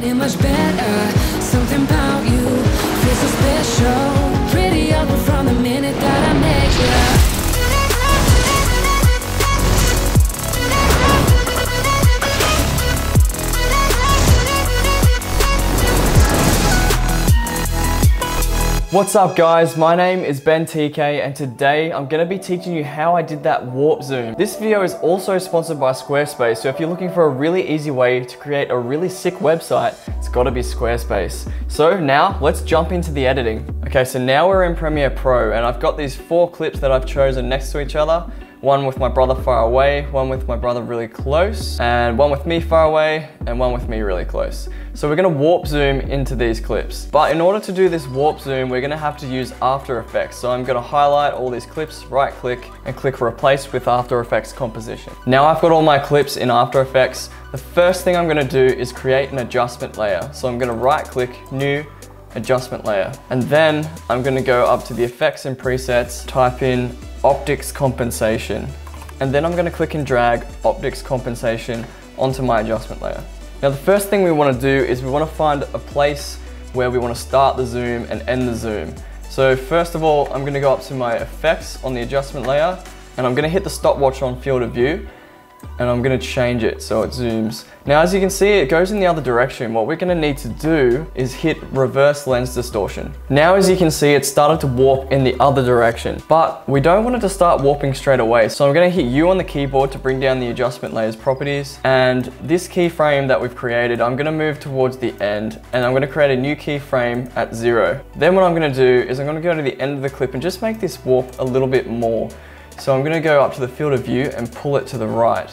getting much better. Something about you feels so special. Pretty open from the minute that I met you. What's up guys, my name is Ben TK and today I'm going to be teaching you how I did that warp zoom. This video is also sponsored by Squarespace, so if you're looking for a really easy way to create a really sick website, it's got to be Squarespace. So now let's jump into the editing. Okay, so now we're in Premiere Pro and I've got these 4 clips that I've chosen next to each other. One with my brother far away, one with my brother really close, and one with me far away, and one with me really close. So we're gonna warp zoom into these clips. But in order to do this warp zoom, we're gonna have to use After Effects. So I'm gonna highlight all these clips, right click, and click replace with After Effects composition. Now I've got all my clips in After Effects. The first thing I'm gonna do is create an adjustment layer. So I'm gonna right click, new, adjustment layer. And then I'm gonna go up to the effects and presets, type in optics compensation, and then I'm going to click and drag optics compensation onto my adjustment layer. Now the first thing we want to do is we want to find a place where we want to start the zoom and end the zoom. So first of all, I'm going to go up to my effects on the adjustment layer and I'm going to hit the stopwatch on field of view and I'm going to change it so it zooms. Now as you can see, it goes in the other direction. What we're going to need to do is hit reverse lens distortion. Now as you can see, it started to warp in the other direction, but we don't want it to start warping straight away. So I'm going to hit U on the keyboard to bring down the adjustment layer's properties, and this keyframe that we've created, I'm going to move towards the end and I'm going to create a new keyframe at 0. Then what I'm going to do is I'm going to go to the end of the clip and just make this warp a little bit more. So I'm going to go up to the field of view and pull it to the right.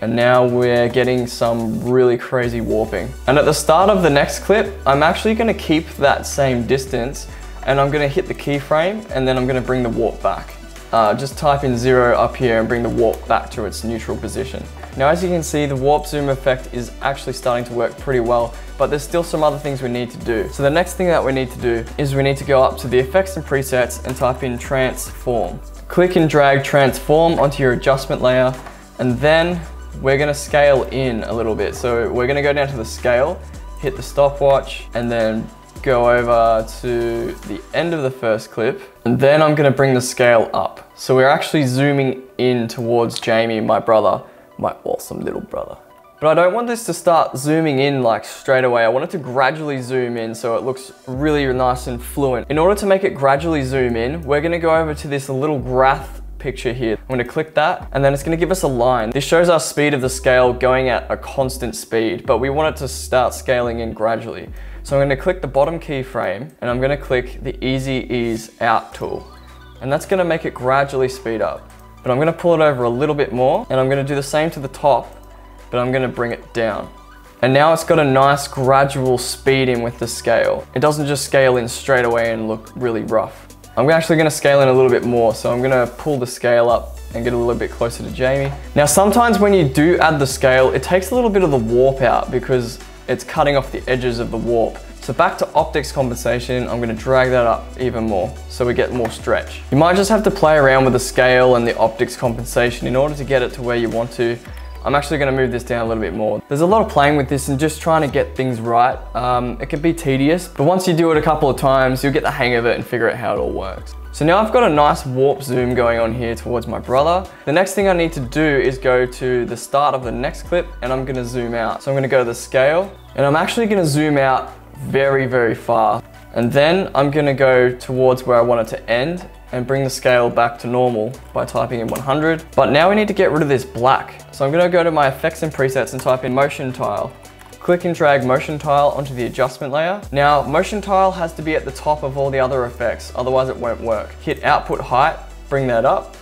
And now we're getting some really crazy warping. And at the start of the next clip, I'm actually going to keep that same distance and I'm going to hit the keyframe and then I'm going to bring the warp back. Just type in 0 up here and bring the warp back to its neutral position. Now as you can see, the warp zoom effect is actually starting to work pretty well, but there's still some other things we need to do. So the next thing that we need to do is we need to go up to the effects and presets and type in transform. Click and drag transform onto your adjustment layer, and then we're going to scale in a little bit. So we're going to go down to the scale, hit the stopwatch, and then go over to the end of the first clip, and then I'm going to bring the scale up. So we're actually zooming in towards Jamie, my brother, my awesome little brother. But I don't want this to start zooming in like straight away. I want it to gradually zoom in so it looks really nice and fluent. In order to make it gradually zoom in, we're gonna go over to this little graph picture here. I'm gonna click that and then it's gonna give us a line. This shows our speed of the scale going at a constant speed, but we want it to start scaling in gradually. So I'm gonna click the bottom keyframe and I'm gonna click the Easy Ease Out tool. And that's gonna make it gradually speed up. But I'm gonna pull it over a little bit more and I'm gonna do the same to the top, but I'm gonna bring it down. And now it's got a nice gradual speed in with the scale. It doesn't just scale in straight away and look really rough. I'm actually gonna scale in a little bit more, so I'm gonna pull the scale up and get a little bit closer to Jamie. Now sometimes when you do add the scale, it takes a little bit of the warp out because it's cutting off the edges of the warp. So back to optics compensation, I'm gonna drag that up even more so we get more stretch. You might just have to play around with the scale and the optics compensation in order to get it to where you want to. I'm actually gonna move this down a little bit more. There's a lot of playing with this and just trying to get things right. It can be tedious, but once you do it a couple of times, you'll get the hang of it and figure out how it all works. So now I've got a nice warp zoom going on here towards my brother. The next thing I need to do is go to the start of the next clip and I'm gonna zoom out. So I'm gonna go to the scale and I'm actually gonna zoom out very, very far. And then I'm gonna go towards where I want it to end and bring the scale back to normal by typing in 100. But now we need to get rid of this black. So I'm gonna go to my effects and presets and type in motion tile. Click and drag motion tile onto the adjustment layer. Now, motion tile has to be at the top of all the other effects, otherwise it won't work. Hit output height, bring that up,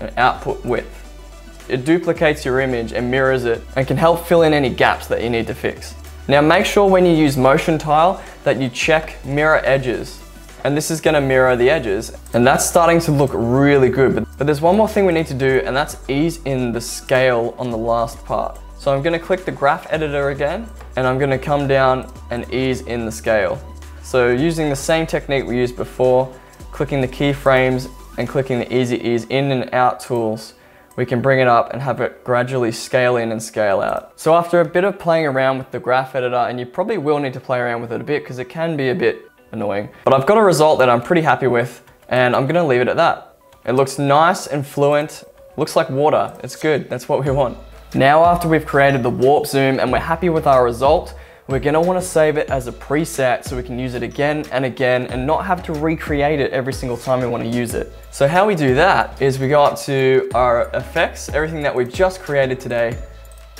and output width. It duplicates your image and mirrors it and can help fill in any gaps that you need to fix. Now make sure when you use motion tile that you check mirror edges. And this is gonna mirror the edges. And that's starting to look really good. But there's one more thing we need to do, and that's ease in the scale on the last part. So I'm gonna click the graph editor again, and I'm gonna come down and ease in the scale. So using the same technique we used before, clicking the keyframes and clicking the Easy Ease In and Out tools, we can bring it up and have it gradually scale in and scale out. So after a bit of playing around with the graph editor, and you probably will need to play around with it a bit because it can be a bit annoying, but I've got a result that I'm pretty happy with and I'm gonna leave it at that. It looks nice and fluent, looks like water, it's good, that's what we want. Now after we've created the warp zoom and we're happy with our result, we're gonna wanna save it as a preset so we can use it again and again and not have to recreate it every single time we wanna use it. So how we do that is we go up to our effects, everything that we've just created today,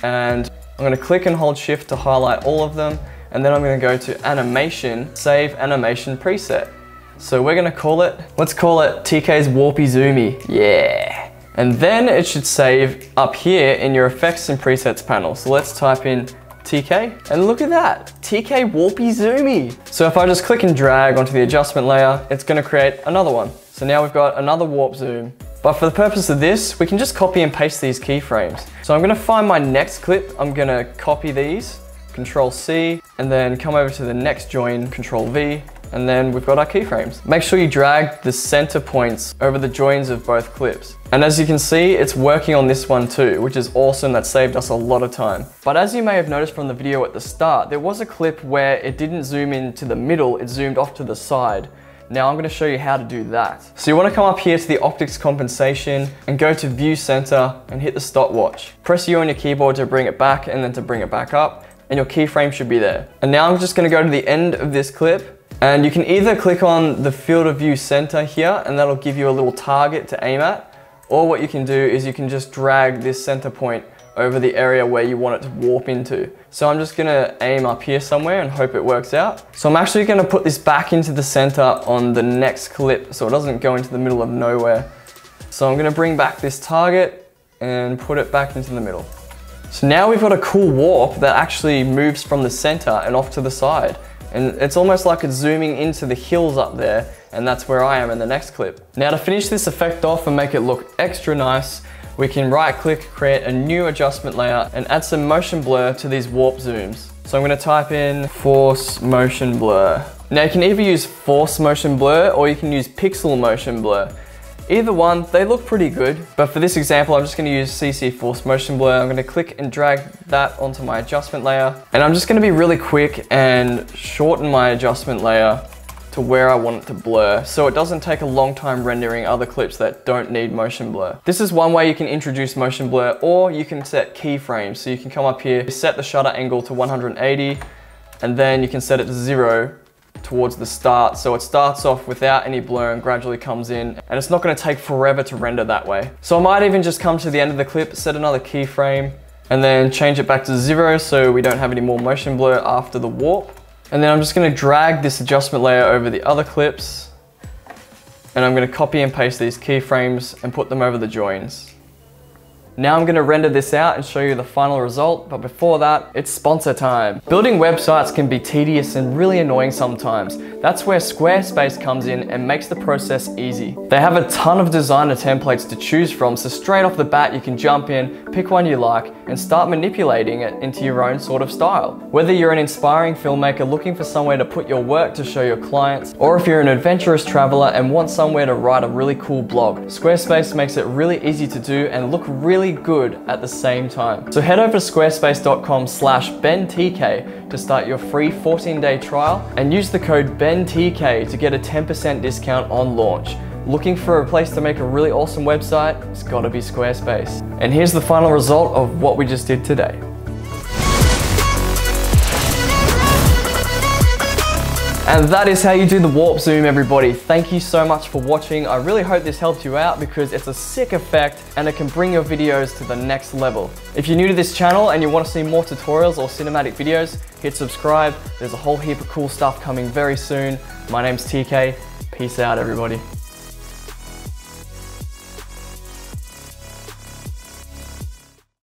and I'm gonna click and hold shift to highlight all of them, and then I'm gonna go to animation, save animation preset. So we're gonna call it, let's call it TK's Warpy Zoomy, yeah. And then it should save up here in your effects and presets panel. So let's type in TK, and look at that, TK Warpy Zoomy. So if I just click and drag onto the adjustment layer, it's gonna create another one. So now we've got another warp zoom. But for the purpose of this, we can just copy and paste these keyframes. So I'm gonna find my next clip, I'm gonna copy these, Control C, and then come over to the next join, Control V, and then we've got our keyframes. Make sure you drag the center points over the joins of both clips. And as you can see, it's working on this one too, which is awesome. That saved us a lot of time. But as you may have noticed from the video at the start, there was a clip where it didn't zoom into the middle, it zoomed off to the side. Now I'm gonna show you how to do that. So you wanna come up here to the optics compensation and go to view center and hit the stopwatch. Press U on your keyboard to bring it back and then to bring it back up, and your keyframe should be there. And now I'm just gonna go to the end of this clip, and you can either click on the field of view center here and that'll give you a little target to aim at, or what you can do is you can just drag this center point over the area where you want it to warp into. So I'm just gonna aim up here somewhere and hope it works out. So I'm actually gonna put this back into the center on the next clip so it doesn't go into the middle of nowhere. So I'm gonna bring back this target and put it back into the middle. So now we've got a cool warp that actually moves from the center and off to the side. And it's almost like it's zooming into the hills up there, and that's where I am in the next clip. Now to finish this effect off and make it look extra nice, we can right click, create a new adjustment layer and add some motion blur to these warp zooms. So I'm gonna type in force motion blur. Now you can either use force motion blur or you can use pixel motion blur. Either one, they look pretty good, but for this example, I'm just gonna use CC Force Motion Blur. I'm gonna click and drag that onto my adjustment layer, and I'm just gonna be really quick and shorten my adjustment layer to where I want it to blur, so it doesn't take a long time rendering other clips that don't need motion blur. This is one way you can introduce motion blur, or you can set keyframes. So you can come up here, set the shutter angle to 180, and then you can set it to 0 towards the start, so it starts off without any blur and gradually comes in, and it's not going to take forever to render that way. So I might even just come to the end of the clip, set another keyframe, and then change it back to 0 so we don't have any more motion blur after the warp. And then I'm just going to drag this adjustment layer over the other clips, and I'm going to copy and paste these keyframes and put them over the joins. Now I'm gonna render this out and show you the final result, but before that, it's sponsor time. Building websites can be tedious and really annoying sometimes. That's where Squarespace comes in and makes the process easy. They have a ton of designer templates to choose from, so straight off the bat you can jump in, pick one you like, and start manipulating it into your own sort of style. Whether you're an inspiring filmmaker looking for somewhere to put your work to show your clients, or if you're an adventurous traveler and want somewhere to write a really cool blog, Squarespace makes it really easy to do and look really good at the same time. So head over to squarespace.com/BenTK to start your free 14-day trial and use the code BenTK to get a 10% discount on launch. Looking for a place to make a really awesome website? It's gotta be Squarespace. And here's the final result of what we just did today. And that is how you do the warp zoom, everybody. Thank you so much for watching. I really hope this helped you out because it's a sick effect and it can bring your videos to the next level. If you're new to this channel and you want to see more tutorials or cinematic videos, hit subscribe. There's a whole heap of cool stuff coming very soon. My name's TK. Peace out, everybody.